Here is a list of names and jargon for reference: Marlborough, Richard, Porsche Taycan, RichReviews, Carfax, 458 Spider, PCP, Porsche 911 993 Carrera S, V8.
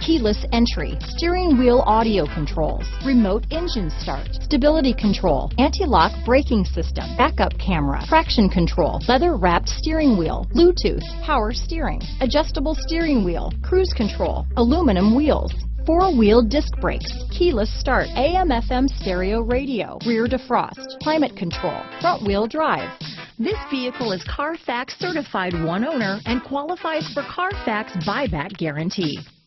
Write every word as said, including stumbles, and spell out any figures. keyless entry, steering wheel audio controls, remote engine start, stability control, anti-lock braking system, backup camera, traction control, leather-wrapped steering wheel, Bluetooth, power steering, adjustable steering wheel, cruise control, aluminum wheels, four-wheel disc brakes, keyless start, A M F M stereo radio, rear defrost, climate control, front-wheel drive. This vehicle is Carfax certified one owner and qualifies for Carfax buyback guarantee.